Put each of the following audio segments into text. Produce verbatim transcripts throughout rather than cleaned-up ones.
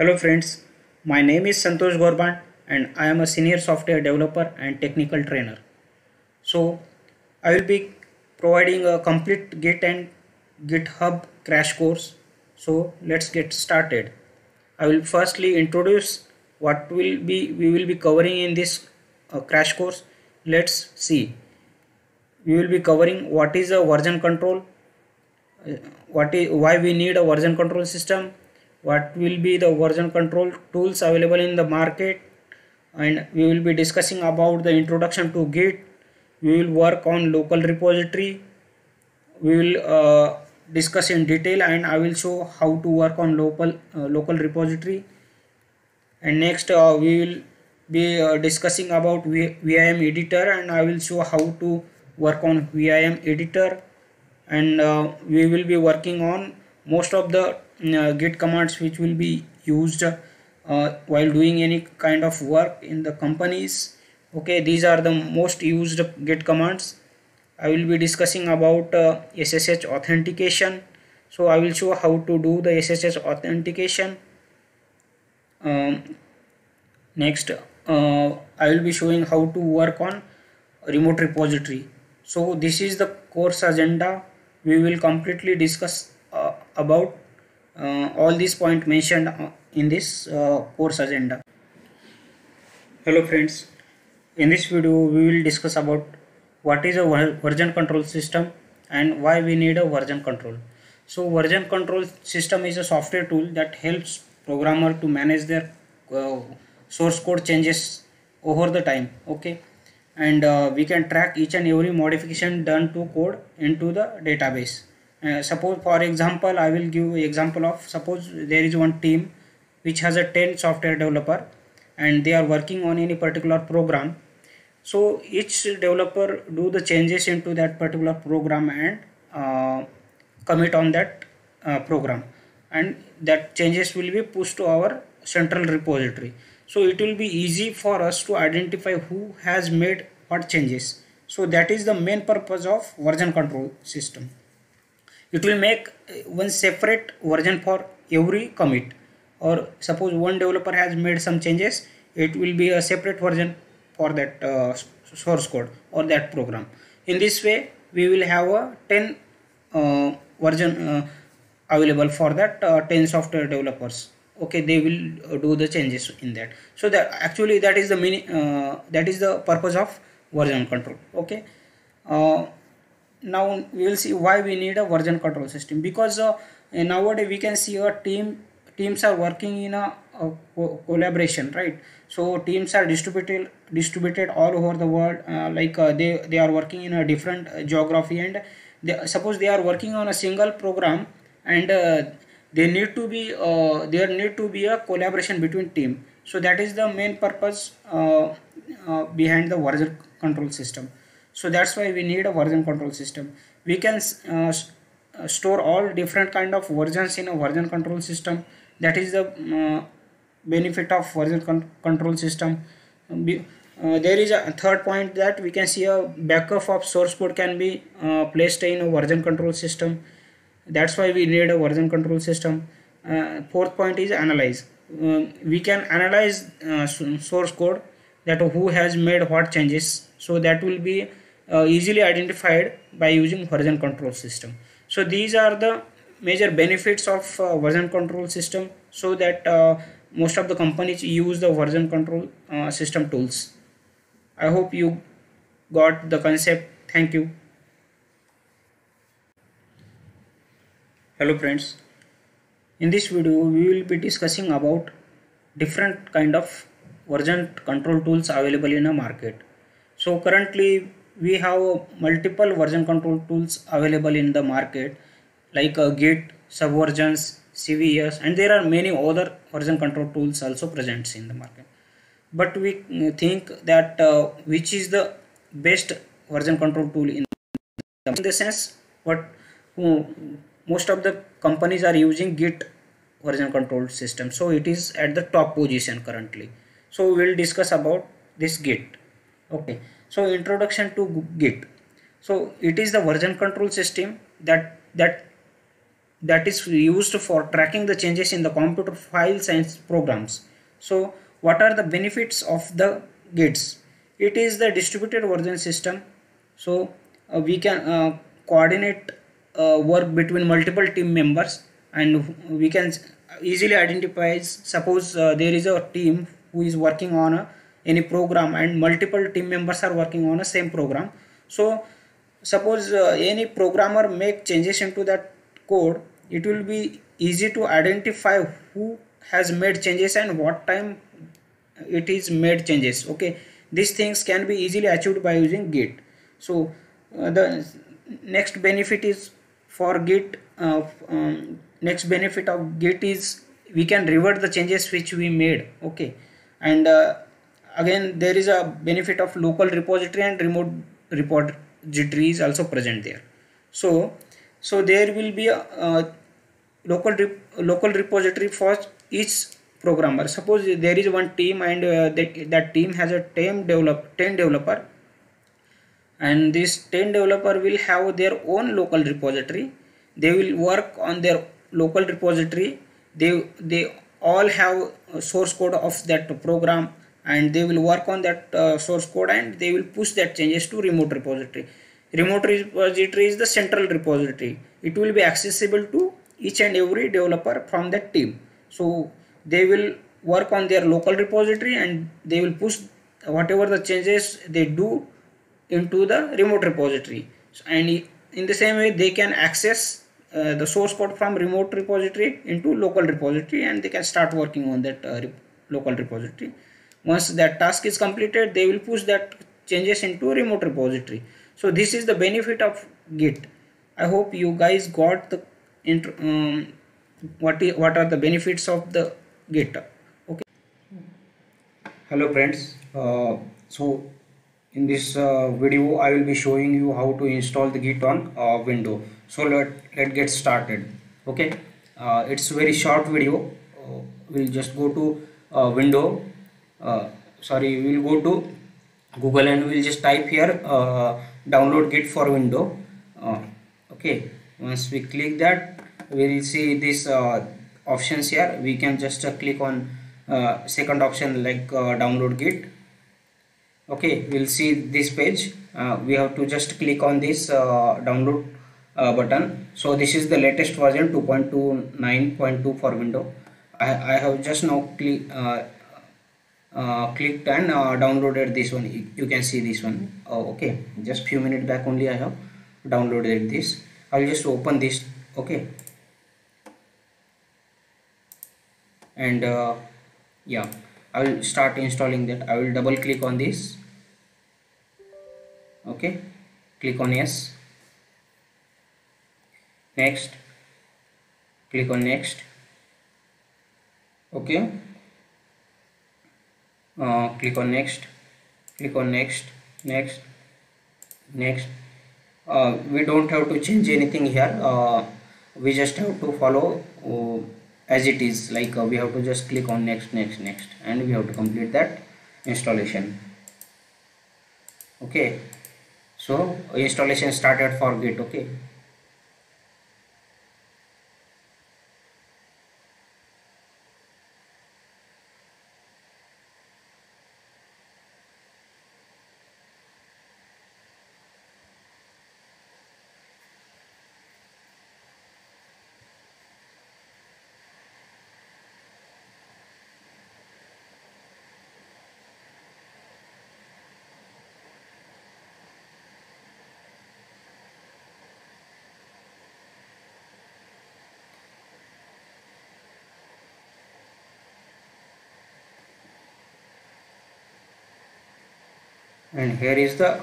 Hello friends, my name is Santosh Gorband and I am a senior software developer and technical trainer. So I will be providing a complete Git and GitHub crash course. So let's get started. I will firstly introduce what will be we will be covering in this uh, crash course. Let's see. We will be covering what is a version control, what is why we need a version control system, what will be the version control tools available in the market, and we will be discussing about the introduction to Git. We will work on local repository. We will uh, discuss in detail, and I will show how to work on local uh, local repository. And next uh, we will be uh, discussing about V I M editor, and I will show how to work on V I M editor. And uh, we will be working on most of the uh, Git commands which will be used uh, while doing any kind of work in the companies. Okay, these are the most used Git commands. I will be discussing about uh, S S H authentication. So I will show how to do the S S H authentication. Um, next, uh, I will be showing how to work on remote repository. So this is the course agenda. We will completely discuss uh, about uh, all these points mentioned in this uh, course agenda. Hello friends, in this video we will discuss about what is a version control system and why we need a version control. So version control system is a software tool that helps programmer to manage their uh, source code changes over the time. Okay, and uh, we can track each and every modification done to code into the database. Uh, suppose, for example, I will give example of, suppose there is one team which has a ten software developer and they are working on any particular program. So each developer do the changes into that particular program and uh, commit on that uh, program, and that changes will be pushed to our central repository. So it will be easy for us to identify who has made what changes. So that is the main purpose of version control system. It will make one separate version for every commit, or suppose one developer has made some changes, it will be a separate version for that uh, source code or that program. In this way we will have a ten uh, version uh, available for that uh, ten software developers. Okay, they will uh, do the changes in that. So that actually that is the mini uh, that is the purpose of version control. Okay, uh, now we will see why we need a version control system, because uh, nowadays we can see a team teams are working in a, a co collaboration, right? So teams are distributed distributed all over the world. Uh, like uh, they they are working in a different uh, geography, and they, suppose they are working on a single program, and uh, They need to be uh, there need to be a collaboration between team. So that is the main purpose uh, uh, behind the version control system. So that's why we need a version control system. We can uh, store all different kind of versions in a version control system. That is the uh, benefit of version con control system. Uh, there is a third point that we can see a backup of source code can be uh, placed in a version control system. That's why we need a version control system. Uh, fourth point is analyze. Um, we can analyze uh, source code, that who has made what changes. So that will be uh, easily identified by using version control system. So these are the major benefits of uh, version control system, so that uh, most of the companies use the version control uh, system tools. I hope you got the concept. Thank you. Hello friends, in this video we will be discussing about different kind of version control tools available in a market. So currently we have multiple version control tools available in the market, like uh, Git, Subversions, C V S, and there are many other version control tools also present in the market. But we think that uh, which is the best version control tool in the sense what who most of the companies are using Git version control system. So it is at the top position currently. So we will discuss about this Git. Okay, so introduction to Git. So it is the version control system that that that is used for tracking the changes in the computer files and programs. So what are the benefits of the Gits? It is the distributed version system, so uh, we can uh, coordinate uh, work between multiple team members, and we can easily identify, suppose uh, there is a team who is working on a, any program and multiple team members are working on the same program. So suppose uh, any programmer make changes into that code, it will be easy to identify who has made changes and what time it is made changes. Okay, these things can be easily achieved by using Git. So uh, the next benefit is for Git uh, um, next benefit of Git is we can revert the changes which we made. Okay, and uh, again there is a benefit of local repository and remote repository is also present there. So so there will be a, a local rep local repository for each programmer. Suppose there is one team and uh, that, that team has a ten developer, and this ten developer will have their own local repository. They will work on their local repository. They, they all have source code of that program, and they will work on that uh, source code, and they will push that changes to remote repository. Remote repository is the central repository. It will be accessible to each and every developer from that team. So they will work on their local repository and they will push whatever the changes they do into the remote repository. And in the same way, they can access uh, the source code from remote repository into local repository, and they can start working on that uh, rep local repository. Once that task is completed, they will push that changes into remote repository. So this is the benefit of Git. I hope you guys got the intro, um, what is, what are the benefits of the Git. Okay. Hello friends. Uh, so in this uh, video, I will be showing you how to install the Git on uh, Windows. So let let get started. Okay. Uh, it's very short video. Uh, we'll just go to uh, window. Uh, sorry, we'll go to Google and we'll just type here uh, download Git for Windows. Uh, okay. Once we click that, we will see this uh, options here. We can just uh, click on uh, second option like uh, download Git. Okay, we'll see this page. Uh, we have to just click on this uh, download uh, button. So this is the latest version two point two nine point two for Windows. I, I have just now click uh, uh, clicked and uh, downloaded this one. You can see this one. Oh, okay, just few minutes back only I have downloaded this. I'll just open this. Okay. And uh, yeah, I will start installing that. I will double click on this. Okay, click on yes, next, click on next. Okay, uh, click on next, click on next, next, next. Uh, we don't have to change anything here. Uh, we just have to follow uh, as it is, like uh, we have to just click on next, next, next, and we have to complete that installation. Okay, so installation started for Git. Okay, and here is the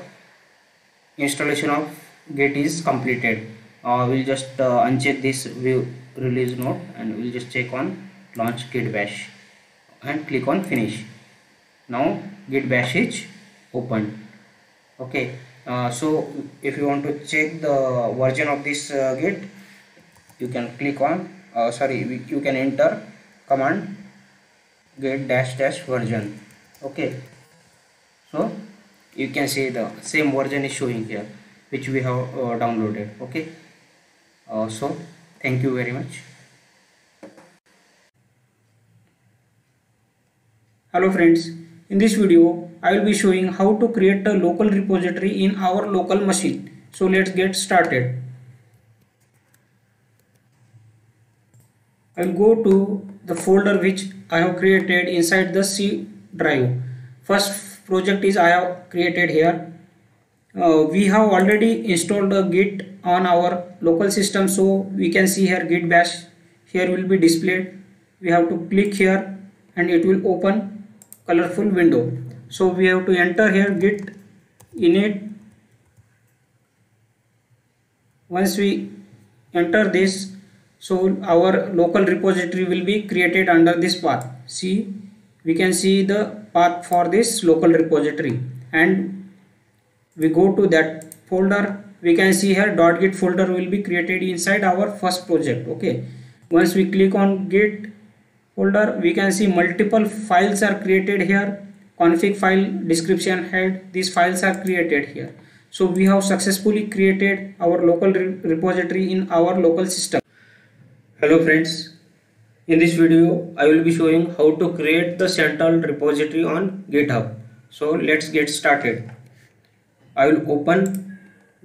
installation of Git is completed. Uh, we'll just uh, uncheck this view release node and we'll just check on launch Git bash and click on finish. Now Git bash is open. Okay, uh, so if you want to check the version of this uh, Git, you can click on uh, sorry you can enter command git dash dash version. Okay, so you can see the same version is showing here which we have uh, downloaded. Okay, uh, so Thank you very much. Hello friends, in this video I will be showing how to create a local repository in our local machine. So let's get started. I will go to the folder which I have created inside the C drive. First project is I have created here. Uh, we have already installed a Git on our local system, so we can see here Git bash here will be displayed. We have to click here and it will open colorful window. So we have to enter here Git init. Once we enter this, so our local repository will be created under this path. See, we can see the path for this local repository, and we go to that folder. We can see here .git folder will be created inside our first project. Okay, once we click on Git folder, we can see multiple files are created here. Config file, description, head, these files are created here. So we have successfully created our local re- repository in our local system. Hello friends, in this video I will be showing how to create the central repository on GitHub. So let's get started. I will open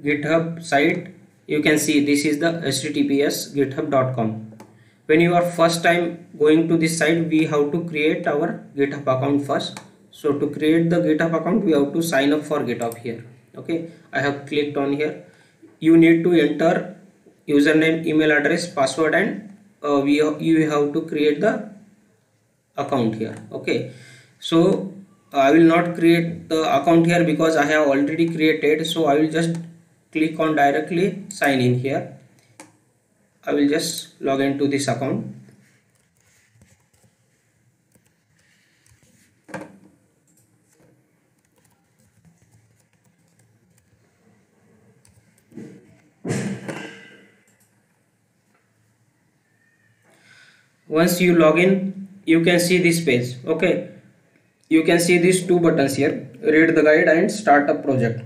GitHub site. You can see this is the H T T P S github dot com. When you are first time going to this site, we have to create our GitHub account first. So to create the GitHub account, we have to sign up for GitHub here. Okay, I have clicked on here. You need to enter username, email address, password, and uh, we have, you have to create the account here. Okay, so I will not create the account here because I have already created, so I will just click on directly sign in here. I will just log into this account. Once you log in, you can see this page. Okay, you can see these two buttons here, read the guide and start a project.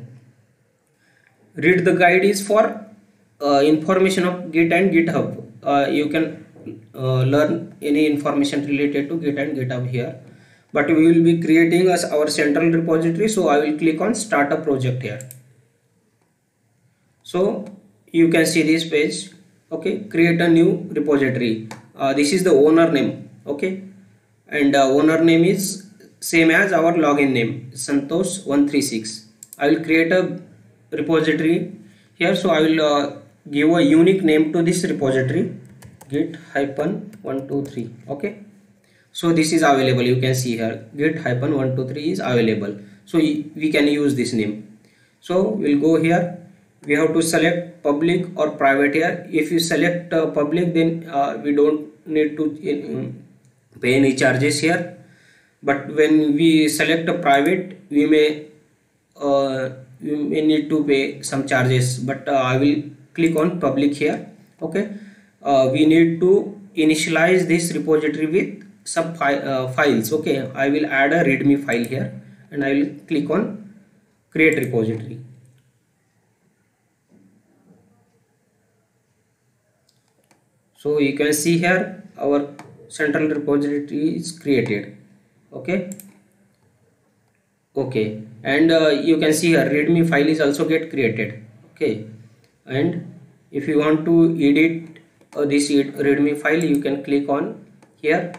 Read the guide is for uh, information of Git and GitHub. Uh, you can uh, learn any information related to Git and GitHub here, but we will be creating as our central repository, so I will click on start a project here. So you can see this page. Okay, create a new repository. Uh, this is the owner name. Okay, and uh, owner name is same as our login name, Santosh one three six. I will create a repository here, so I will uh, give a unique name to this repository, Git hyphen one two three. Okay, so this is available. You can see here Git hyphen one two three is available. So we can use this name. So we'll go here. We have to select public or private here. If you select uh, public, then uh, we don't need to uh, pay any charges here. But when we select a private, we may uh, we may need to pay some charges, but uh, I will click on public here. Okay, uh, we need to initialize this repository with some fi uh, files. Okay, I will add a readme file here and I will click on create repository. So you can see here our central repository is created. Okay, okay, and uh, you can see here readme file is also get created. Okay, and if you want to edit uh, this readme file, you can click on here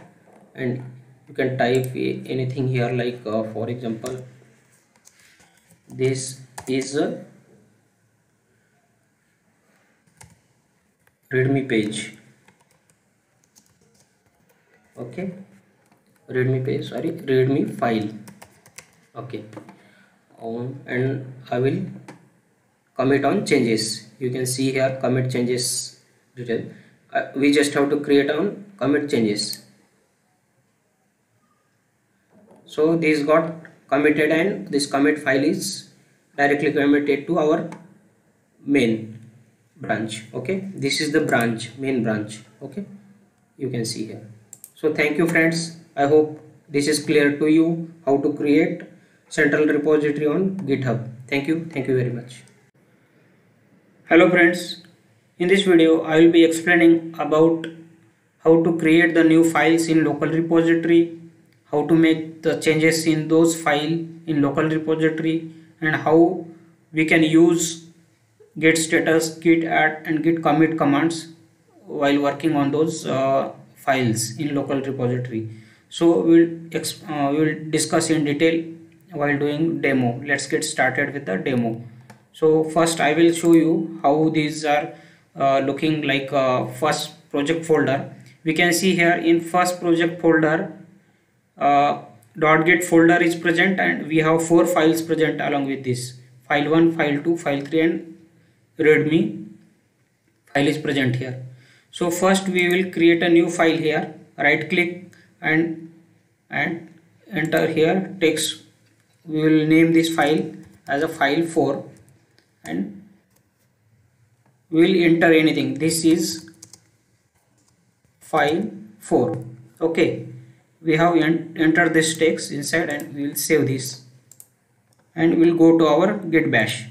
and you can type anything here, like uh, for example, this is a readme page. Okay, readme page, sorry, readme file. Okay, um, and I will commit on changes. You can see here commit changes detail. Uh, we just have to create on commit changes. So this got committed and this commit file is directly committed to our main branch. Okay, this is the branch, main branch. Okay, you can see here. So thank you friends. I hope this is clear to you how to create central repository on GitHub. Thank you. Thank you very much. Hello friends, In this video, I will be explaining about how to create the new files in local repository, how to make the changes in those files in local repository, and how we can use git status, git add and git commit commands while working on those uh, files in local repository. So we will uh, we will discuss in detail while doing demo. Let's get started with the demo. So first I will show you how these are uh, looking like. Uh, first project folder, we can see here in first project folder uh, .git folder is present and we have four files present along with this: file one, file two, file three and readme file is present here. So first we will create a new file here. Right click and and enter here text. We will name this file as a file four and we will enter anything. This is file four. Okay, we have entered this text inside and we will save this and we will go to our git bash.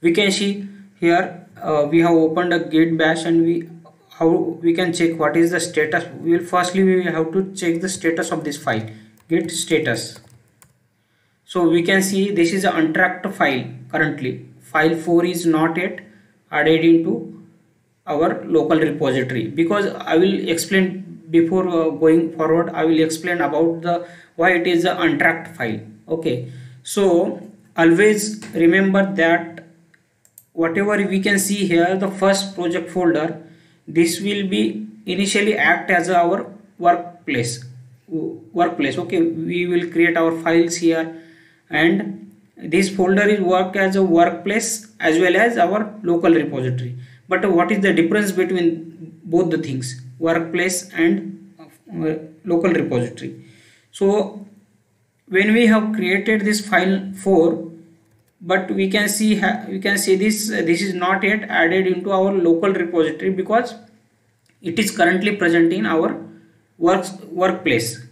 We can see here uh, we have opened a git bash and we how we can check what is the status. We will firstly we will have to check the status of this file, git status. So we can see this is an untracked file currently. File four is not yet added into our local repository, because I will explain before uh, going forward. I will explain about the why it is an untracked file. Okay, so always remember that whatever we can see here, the first project folder, this will be initially act as our workplace. Workplace. Okay, we will create our files here, and this folder is work as a workplace as well as our local repository. But what is the difference between both the things, workplace and local repository? So when we have created this file four, but we can see we can see this this is not yet added into our local repository because it is currently present in our works workplace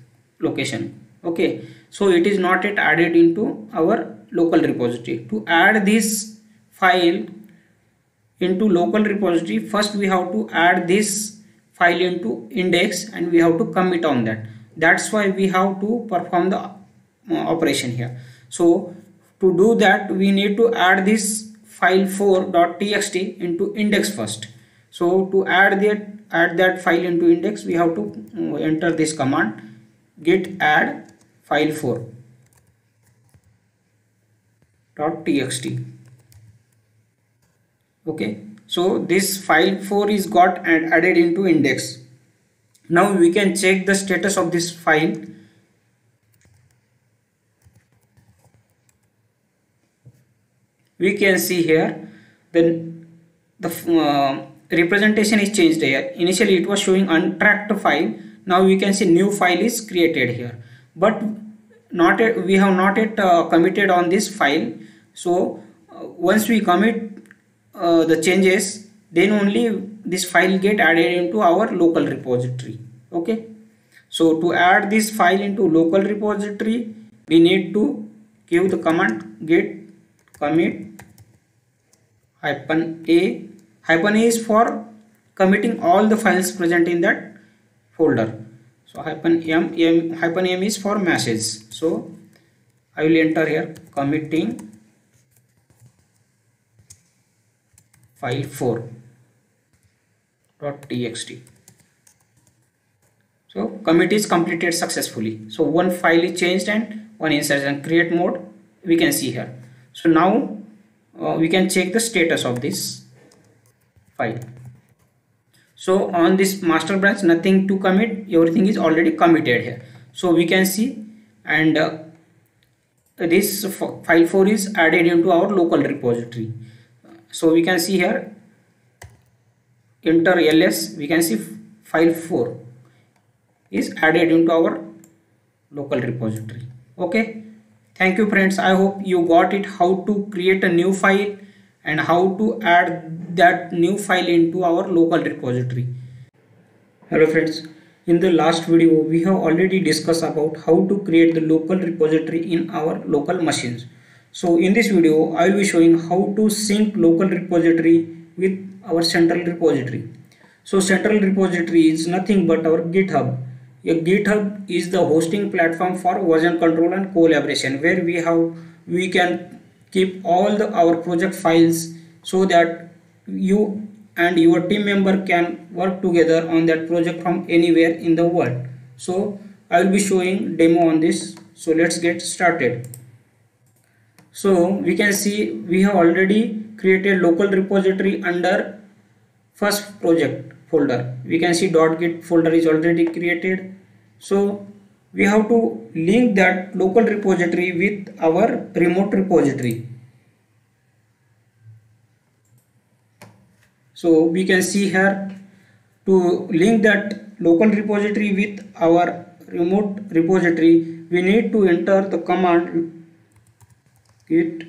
location. Okay, so it is not yet added into our local repository. To add this file into local repository, first we have to add this file into index and we have to commit on that. That's why we have to perform the operation here. So to do that, we need to add this file four dot t x t into index first. So to add that add that file into index, we have to enter this command, git add file four dot t x t. Okay, so this file four is got and added into index. Now we can check the status of this file. We can see here then the uh, representation is changed here. Initially it was showing untracked file. Now we can see new file is created here, but not a, we have not yet uh, committed on this file. So uh, once we commit uh, the changes, then only this file get added into our local repository. Okay, so to add this file into local repository, we need to give the command git commit hyphen a. Hyphen A is for committing all the files present in that folder. So hyphen M, M, hyphen M is for message. So I will enter here committing file four dot t x t. So commit is completed successfully. So one file is changed and one insertion. Create mode we can see here. So now uh, we can check the status of this file. So on this master branch, nothing to commit, everything is already committed here. So we can see, and uh, this file four is added into our local repository. So we can see here, enter ls, we can see file four is added into our local repository. Okay, thank you friends. I hope you got it, how to create a new file and how to add that new file into our local repository. Hello friends, in the last video we have already discussed about how to create the local repository in our local machines. So in this video I will be showing how to sync local repository with our central repository. So central repository is nothing but our GitHub. A GitHub is the hosting platform for version control and collaboration, where we have we can keep all the our project files so that you and your team member can work together on that project from anywhere in the world. So I will be showing demo on this. So let's get started. So we can see we have already created local repository under first project folder. We can see .git folder is already created. So we have to link that local repository with our remote repository. So we can see here, to link that local repository with our remote repository, we need to enter the command git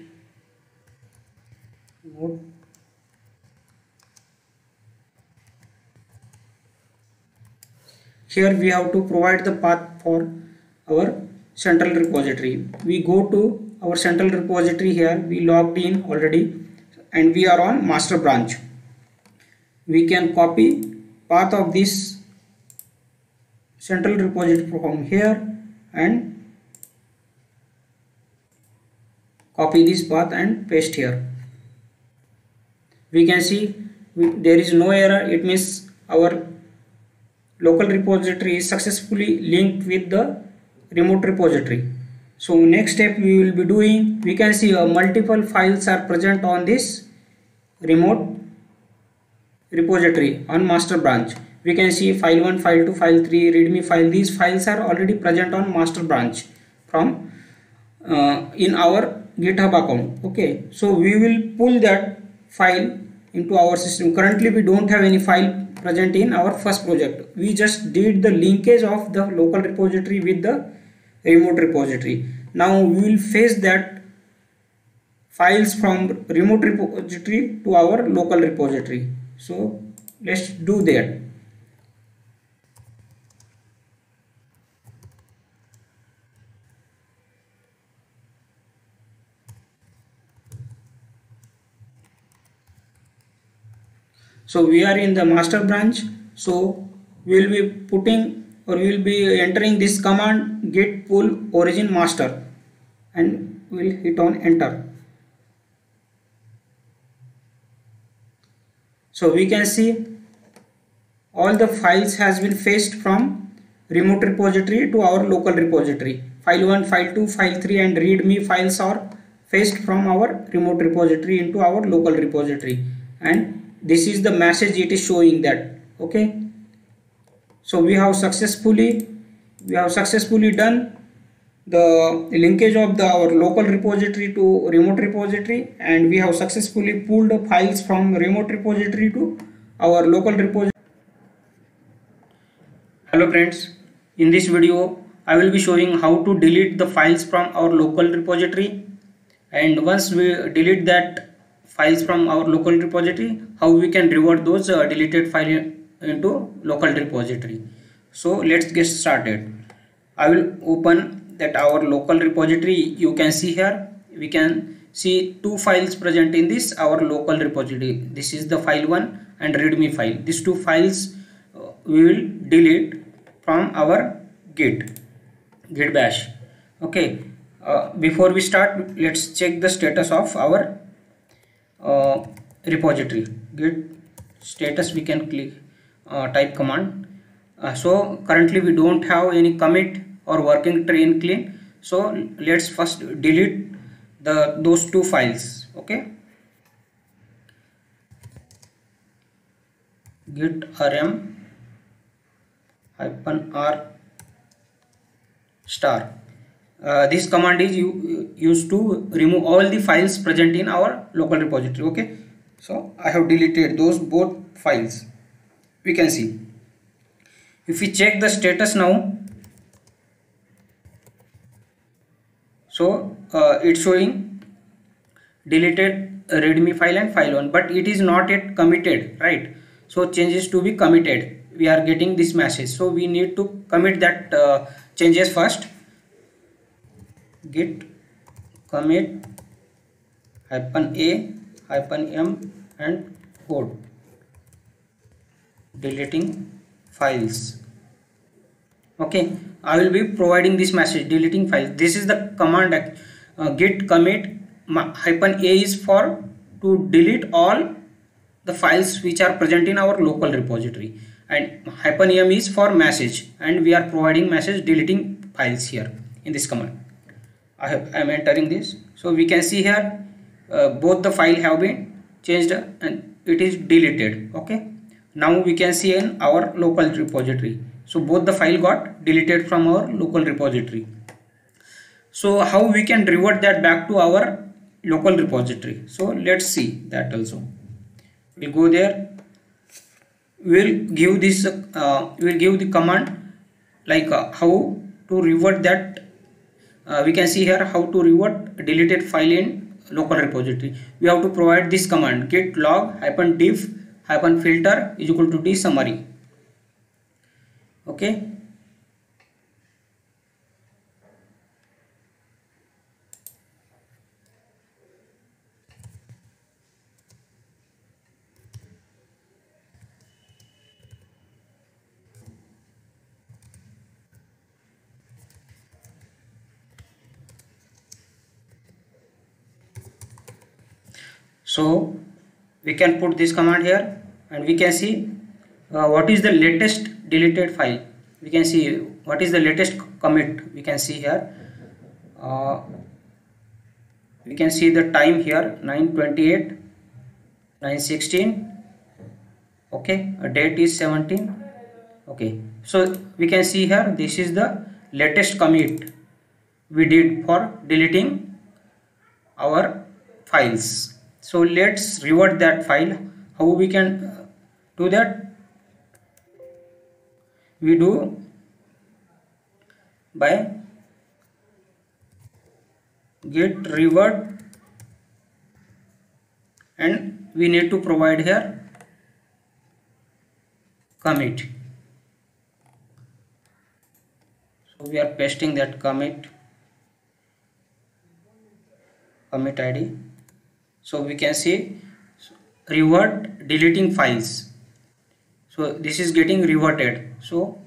remote. Here we have to provide the path for our central repository. We go to our central repository here. We logged in already and we are on master branch. We can copy path of this central repository from here and copy this path and paste here. We can see we, there is no error. It means our local repository is successfully linked with the remote repository. So next step we will be doing, we can see uh, multiple files are present on this remote repository on master branch. We can see file one, file two, file three, readme file. These files are already present on master branch from uh, in our GitHub account. Okay, so we will pull that file into our system. Currently we don't have any file present in our first project. We just did the linkage of the local repository with the remote repository. Now we will fetch that files from remote repository to our local repository. So let's do that. So we are in the master branch. So we will be putting or we will be entering this command git pull origin master and we will hit on enter. So we can see all the files has been fetched from remote repository to our local repository. File one, file two, file three and readme files are fetched from our remote repository into our local repository, and this is the message it is showing that okay. So we have successfully we have successfully done the linkage of the our local repository to remote repository, and we have successfully pulled the files from remote repository to our local repository. Hello friends, in this video I will be showing how to delete the files from our local repository, and once we delete that files from our local repository, how we can revert those uh, deleted files into local repository. So let's get started. I will open that our local repository. You can see here we can see two files present in this our local repository. This is the file one and readme file. These two files uh, we will delete from our git git bash. Okay, uh, before we start, let's check the status of our uh, repository. Git status, we can click uh, type command. Uh, so currently we don't have any commit or working train clean, so let's first delete the those two files. Okay, git rm hyphen r star. Uh, this command is used to remove all the files present in our local repository. Okay, so I have deleted those both files. We can see if we check the status now, so uh, it's showing deleted readme file and file one, but it is not yet committed, right? So changes to be committed, we are getting this message. So we need to commit that uh, changes first. Git commit hyphen a hyphen m and code, deleting files. Okay, I will be providing this message, deleting files. This is the command. Uh, git commit hyphen a is for to delete all the files which are present in our local repository, and hyphen m is for message, and we are providing message deleting files here in this command. I am entering this, so we can see here uh, both the file have been changed and it is deleted. Okay, now we can see in our local repository. So both the file got deleted from our local repository. So how we can revert that back to our local repository? So let's see that also. We'll go there. We'll give this. Uh, we'll give the command like uh, how to revert that. Uh, we can see here how to revert deleted file in local repository. We have to provide this command: git log hyphen diff hyphen filter is equal to d summary. Okay, so we can put this command here and we can see uh, what is the latest deleted file. We can see what is the latest commit. We can see here uh, we can see the time here, nine twenty-eight nine sixteen. Okay, a date is seventeen. Okay, so we can see here this is the latest commit we did for deleting our files. So let's revert that file. How we can do that? We do by git revert, and we need to provide here commit. So we are pasting that commit commit I D. So we can see revert deleting files. So this is getting reverted. So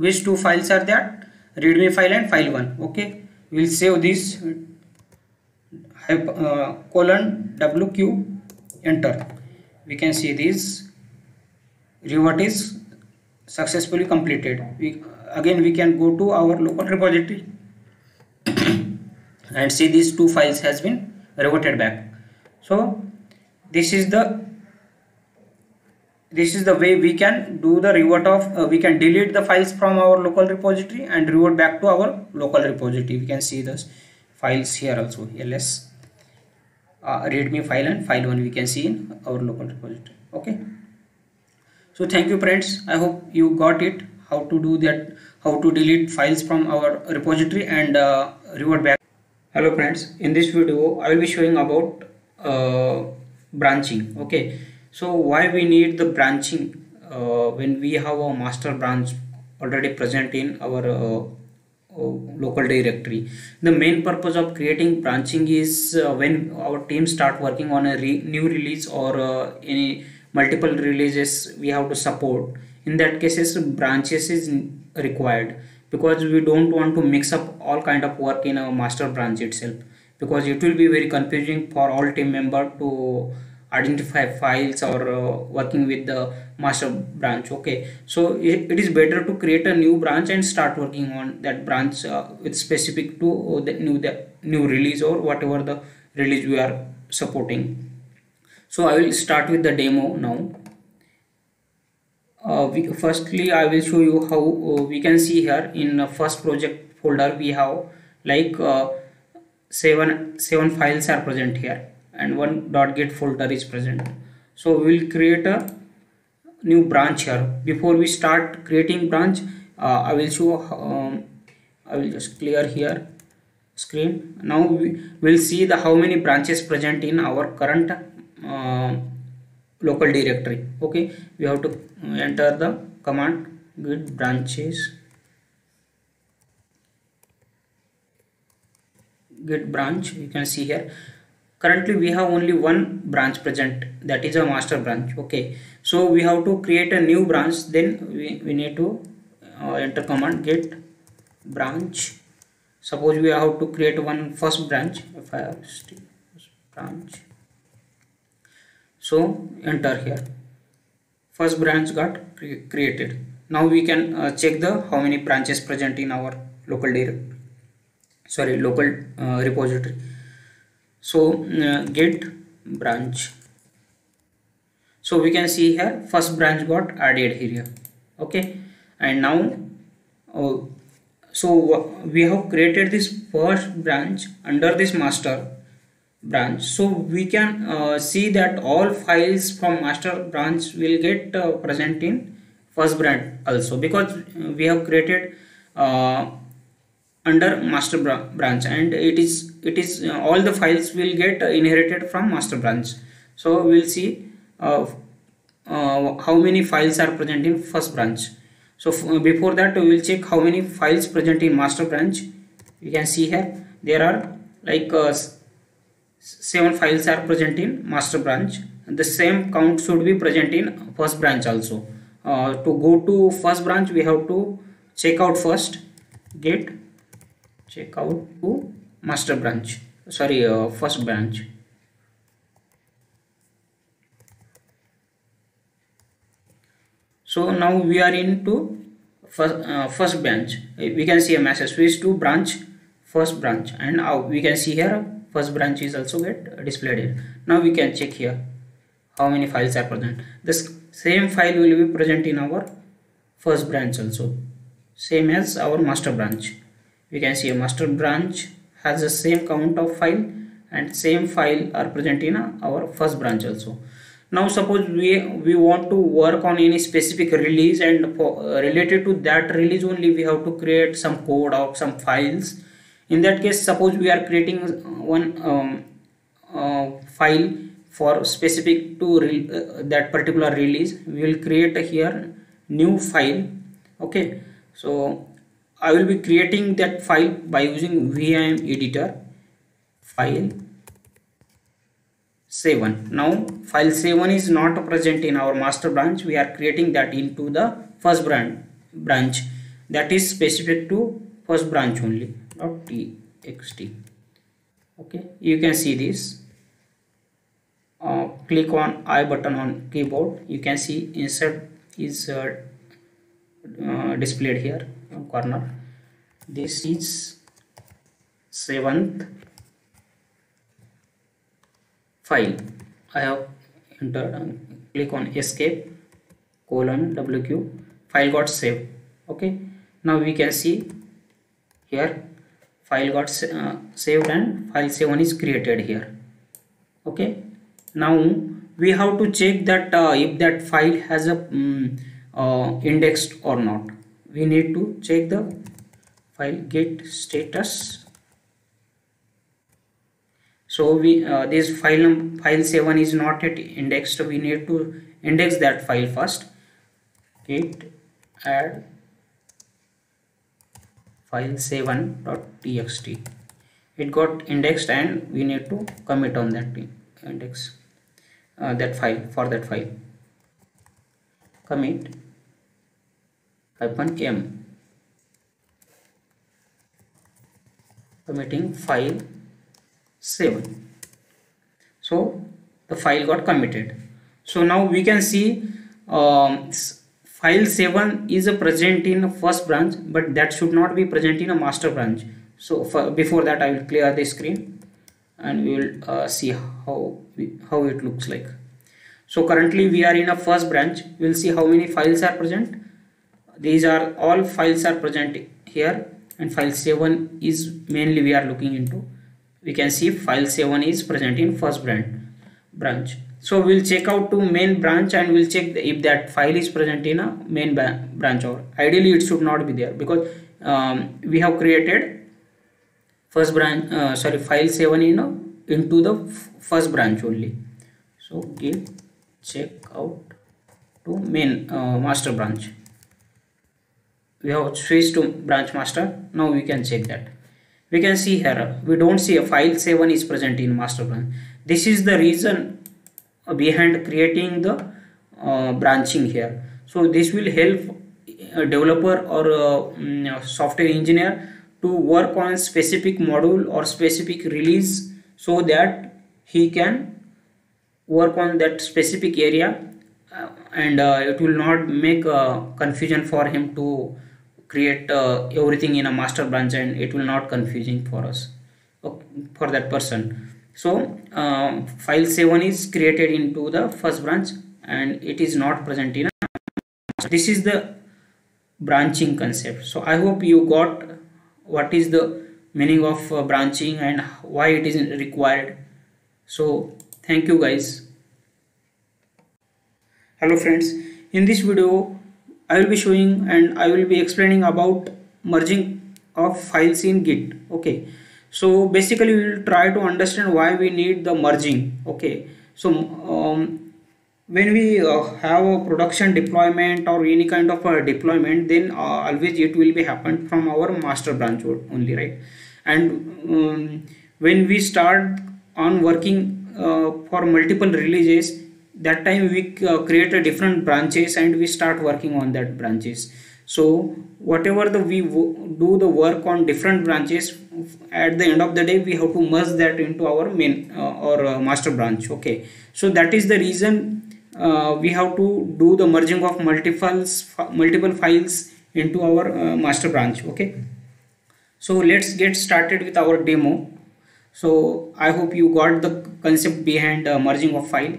which two files are that? Readme file and file one. Okay, we will save this uh, colon W Q, enter. We can see this revert is successfully completed. We again we can go to our local repository and see these two files has been reverted back. So this is the This is the way we can do the revert of, uh, we can delete the files from our local repository and revert back to our local repository. We can see those files here also, ls uh, readme file and file one we can see in our local repository. Okay. So thank you friends. I hope you got it, how to do that, how to delete files from our repository and uh, revert back. Hello friends, in this video I will be showing about uh, branching. Okay. So why we need the branching uh, when we have a master branch already present in our uh, local directory? The main purpose of creating branching is uh, when our team start working on a re new release or uh, any multiple releases we have to support. In that cases, branches is required because we don't want to mix up all kind of work in our master branch itself, because it will be very confusing for all team member to identify files or uh, working with the master branch. Okay, so it, it is better to create a new branch and start working on that branch uh, with specific to the new the new release or whatever the release we are supporting. So I will start with the demo now. Uh, we, firstly I will show you how uh, we can see here in the first project folder we have like uh, seven seven files are present here, and one .git folder is present. So we will create a new branch here. Before we start creating branch, uh, I will show. Um, I will just clear here screen. Now we will see the how many branches present in our current uh, local directory. Okay, we have to enter the command git branches git branch. You can see here currently we have only one branch present, that is a master branch. Okay, so we have to create a new branch. Then we, we need to uh, enter command git branch. Suppose we have to create one first branch, first branch. So enter here, first branch got created. Now we can uh, check the how many branches present in our local directory, sorry local uh, repository. So uh, git branch, so we can see here first branch got added here. Okay, and now uh, so we have created this first branch under this master branch, so we can uh, see that all files from master branch will get uh, present in first branch also, because we have created uh, under master branch, and it is it is uh, all the files will get inherited from master branch. So we'll see uh, uh, how many files are present in first branch. So before that we will check how many files present in master branch. You can see here there are like uh, seven files are present in master branch, and the same count should be present in first branch also. Uh, to go to first branch we have to check out first, git check out to master branch, sorry uh, first branch. So now we are into first, uh, first branch. We can see a message switch to branch first branch, and now we can see here first branch is also get displayed here. Now we can check here how many files are present. This same file will be present in our first branch also, same as our master branch. We can see a master branch has the same count of file, and same file are present in our first branch also. Now suppose we we want to work on any specific release, and for, uh, related to that release only we have to create some code or some files. In that case, suppose we are creating one um, uh, file for specific to re uh, that particular release. We will create here new file. Okay, so I will be creating that file by using V I M editor, file seven. Now file seven is not present in our master branch. We are creating that into the first branch branch that is specific to first branch only. .txt. Okay, you can see this. Uh, click on I button on keyboard. You can see insert is uh, uh, displayed here in corner. This is seventh file. I have entered and click on escape colon W Q. File got saved. Okay, now we can see here file got uh, saved and file seven is created here. Okay, now we have to check that uh, if that file has a um, uh, indexed or not. We need to check the file git status. So we uh, this file file seven is not yet indexed, so we need to index that file first. Git add file seven.txt. It got indexed and we need to commit on that index uh, that file for that file commit hyphen m, committing file seven. So the file got committed. So now we can see um, file seven is a present in first branch, but that should not be present in a master branch. So for, before that I will clear the screen and we will uh, see how we, how it looks like. So currently we are in a first branch. We will see how many files are present. These are all files are present here, and file seven is mainly we are looking into. We can see file seven is present in first branch branch. So we'll check out to main branch and we'll check if that file is present in a main branch, or ideally it should not be there, because um, we have created first branch uh, sorry file seven in a, into the first branch only. So git check out to main uh, master branch. We have switched to branch master. Now we can check that. we can see here, we don't see a file seven is present in master branch. This is the reason behind creating the uh, branching here. So this will help a developer or a, um, software engineer to work on specific module or specific release, so that he can work on that specific area, uh, and uh, it will not make uh, confusion for him to create uh, everything in a master branch, and it will not confusing for us, for that person. So uh, file seven is created into the first branch and it is not present in a master. This is the branching concept. So I hope you got what is the meaning of uh, branching and why it is required. So thank you guys. Hello friends, in this video I will be showing and I will be explaining about merging of files in Git. Okay, so basically we will try to understand why we need the merging. Okay, so um, when we uh, have a production deployment or any kind of a deployment, then uh, always it will be happened from our master branch only, right? And um, when we start on working uh, for multiple releases, that time we uh, create a different branches and we start working on that branches. So whatever the we do the work on different branches, at the end of the day we have to merge that into our main uh, or uh, master branch. Okay, so that is the reason uh, we have to do the merging of multiple multiple files into our uh, master branch. Okay, so let's get started with our demo. So I hope you got the concept behind uh, merging of file.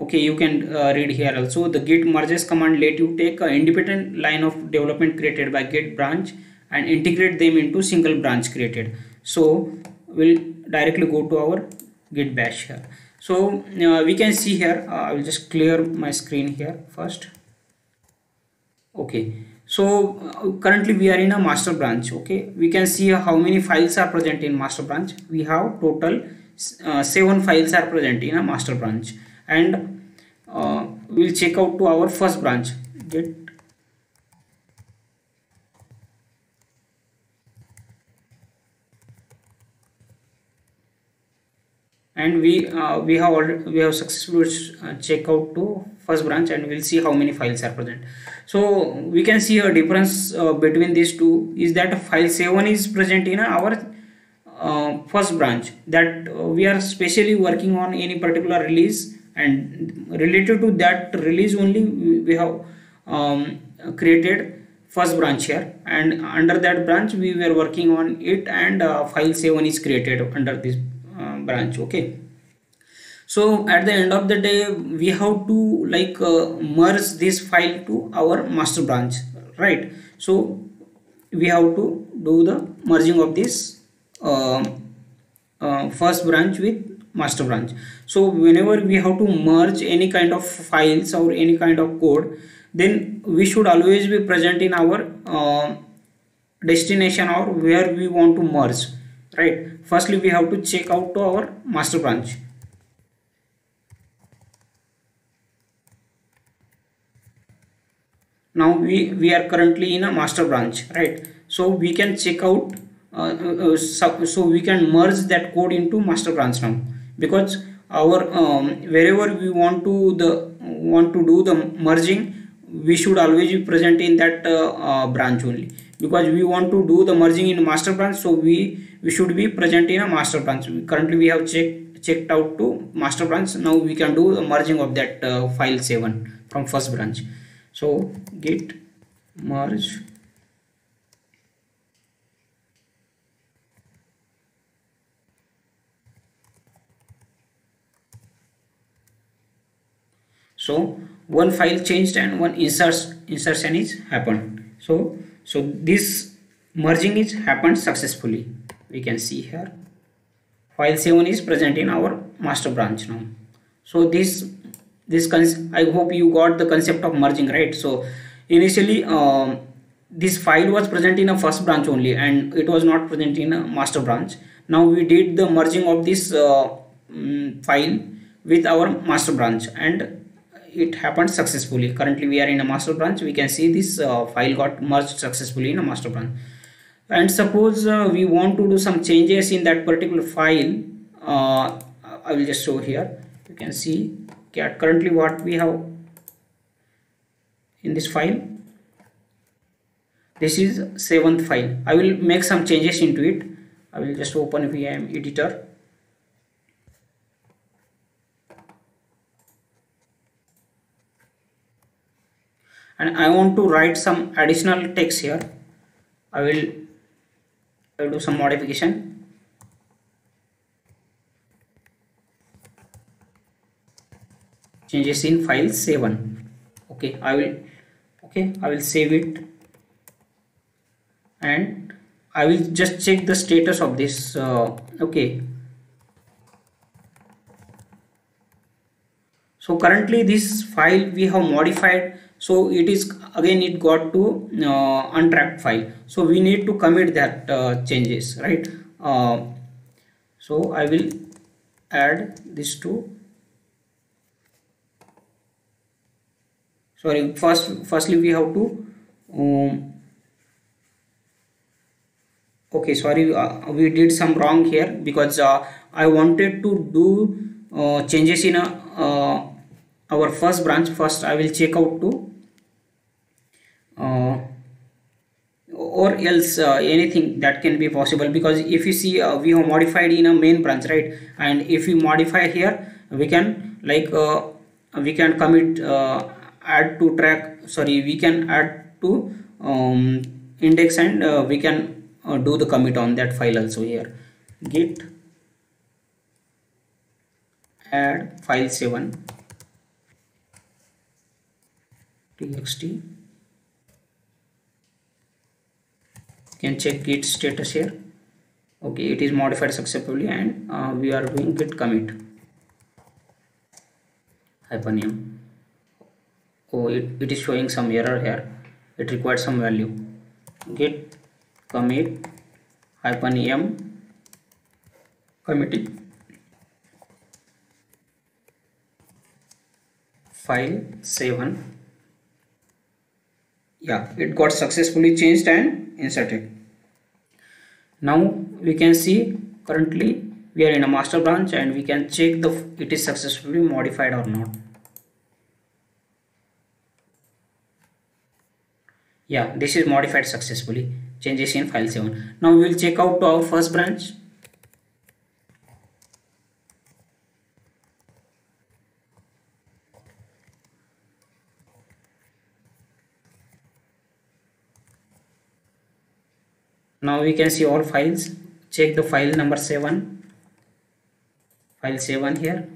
Okay, you can uh, read here also. The git merges command let you take an independent line of development created by git branch and integrate them into single branch created. So we'll directly go to our git bash here. So uh, we can see here, uh, I will just clear my screen here first. Okay, so uh, currently we are in a master branch. Okay, we can see how many files are present in master branch. We have total uh, seven files are present in a master branch. And uh, we'll check out to our first branch, git and we uh, we have already, we have successfully uh, check out to first branch, and we'll see how many files are present. So we can see a difference uh, between these two is that file seven is present in our Uh, first branch, that uh, we are specially working on any particular release, and related to that release only we have um, created first branch here, and under that branch we were working on it, and uh, file seven is created under this uh, branch. Okay, so at the end of the day we have to like uh, merge this file to our master branch, right? So we have to do the merging of this Uh, uh, first branch with master branch. So whenever we have to merge any kind of files or any kind of code, then we should always be present in our uh, destination or where we want to merge, right? Firstly we have to check out to our master branch. Now we we are currently in a master branch, right? So we can check out Uh, uh, so, so we can merge that code into master branch now, because our um, wherever we want to the want to do the merging, we should always be present in that uh, uh, branch only, because we want to do the merging in master branch. So we we should be present in a master branch. Currently we have checked checked out to master branch. Now we can do the merging of that uh, file seven from first branch. So git merge . So one file changed and one insert, insertion is happened. So, so this merging is happened successfully. We can see here file seven is present in our master branch now. So this this I hope you got the concept of merging, right? So initially uh, this file was present in a first branch only, and it was not present in a master branch. Now we did the merging of this uh, file with our master branch, and it happened successfully. Currently we are in a master branch. We can see this uh, file got merged successfully in a master branch. and suppose uh, we want to do some changes in that particular file. uh, I will just show here. You can see that currently what we have in this file, this is seventh file. I will make some changes into it. I will just open V I M editor. And I want to write some additional text here. I will, I will do some modification. Changes in file seven. Okay, I will okay, I will save it. And I will just check the status of this. Uh, okay. So currently this file we have modified. So it is again it got to uh, untracked file. So we need to commit that uh, changes, right? Uh, so I will add this to. Sorry, first, firstly we have to. Um, Okay, sorry, uh, we did some wrong here because uh, I wanted to do uh, changes in a, uh, our first branch. First, I will check out to uh, or else uh, anything that can be possible, because if you see uh, we have modified in a main branch, right? And if we modify here, we can like uh, we can commit uh, add to track. Sorry, we can add to um, index, and uh, we can. Uh, do the commit on that file also here. Git add file seven txt. You can check git status here. Okay, it is modified successfully, and uh, we are doing git commit hyphen m. Oh, it, it is showing some error here. It requires some value. Git commit hyphen m committing file seven. Yeah, it got successfully changed and inserted. Now we can see currently we are in a master branch, and we can check the it is successfully modified or not. Yeah, this is modified successfully. Changes in file seven. Now we will check out to our first branch. Now we can see all files. Check the file number seven. File seven here.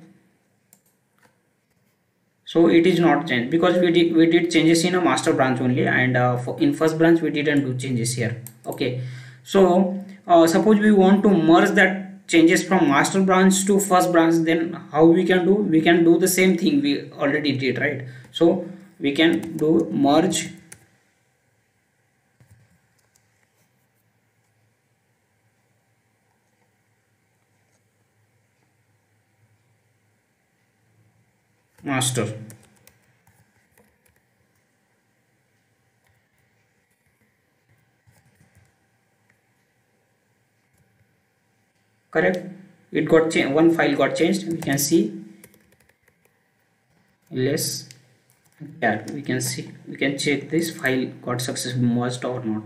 So it is not changed because we did we did changes in a master branch only, and uh, for in first branch we didn't do changes here. Okay, so uh, suppose we want to merge that changes from master branch to first branch, then how we can do? We can do the same thing we already did, right? So we can do merge master. Correct, it got changed, one file got changed. We can see less cat. We can see, we can check this file got successfully merged or not.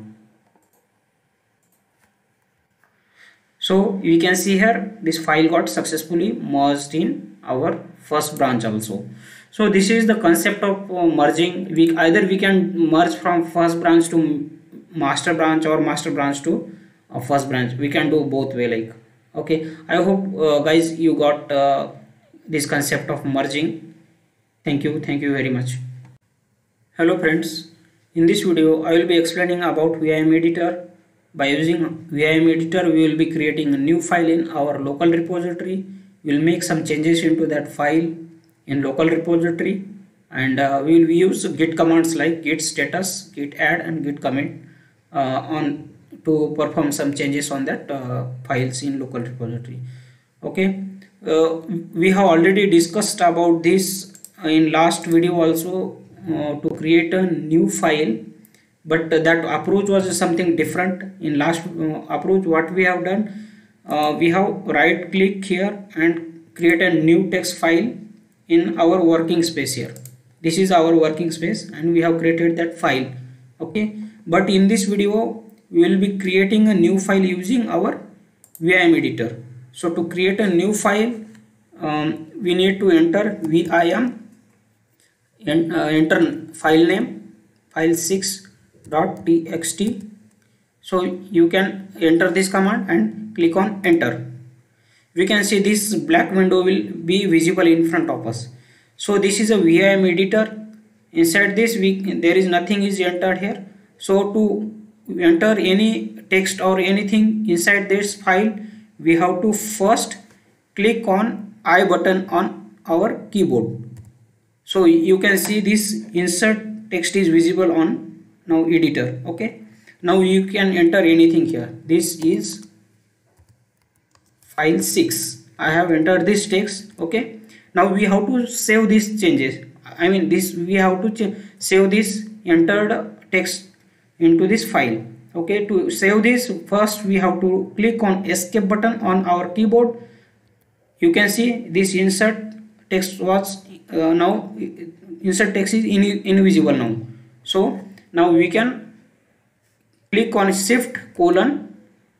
So we can see here this file got successfully merged in our first branch also. So this is the concept of uh, merging. We either we can merge from first branch to master branch, or master branch to uh, first branch. We can do both way, like. Okay, I hope uh, guys you got uh, this concept of merging. Thank you, thank you very much. Hello friends, in this video I will be explaining about V I M editor. By using V I M editor we will be creating a new file in our local repository. We will make some changes into that file in local repository, and uh, we will use git commands like git status, git add and git commit uh, on to perform some changes on that uh, files in local repository. Okay, uh, we have already discussed about this in last video also, uh, to create a new file but that approach was something different. In last approach what we have done, uh, we have right click here and create a new text file in our working space here. This is our working space and we have created that file, okay. But in this video we will be creating a new file using our V I M editor. So to create a new file, um, we need to enter V I M and uh, enter file name file six dot T X T. So you can enter this command and click on enter. We can see this black window will be visible in front of us. So this is a V I M editor. Inside this we there is nothing is entered here. So to enter any text or anything inside this file, we have to first click on I button on our keyboard. So you can see this insert text is visible on now editor, okay. Now you can enter anything here. This is file six. I have entered this text, okay. Now we have to save these changes. I mean this we have to save this entered text into this file, okay. To save this, first we have to click on escape button on our keyboard. You can see this insert text was uh, now insert text is in, invisible now. So now we can click on shift colon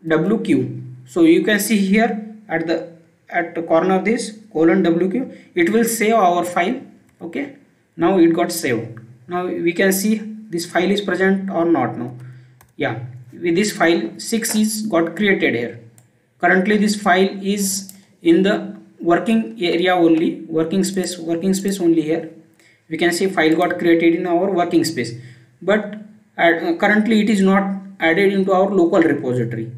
W Q. So you can see here at the at the corner of this colon W Q, it will save our file, okay. Now it got saved. Now we can see this file is present or not now. Yeah, with this file six is got created here. Currently this file is in the working area only, working space, working space only here. We can see file got created in our working space, but uh, currently it is not added into our local repository.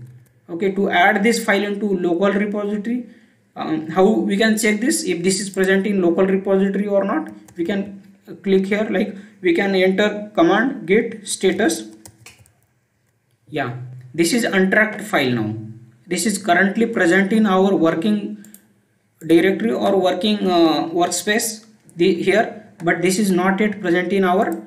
Okay, to add this file into local repository, um, how we can check this if this is present in local repository or not? We can click here, like we can enter command git status. Yeah, this is untracked file now. This is currently present in our working directory or working uh, workspace the, here, but this is not yet present in our um,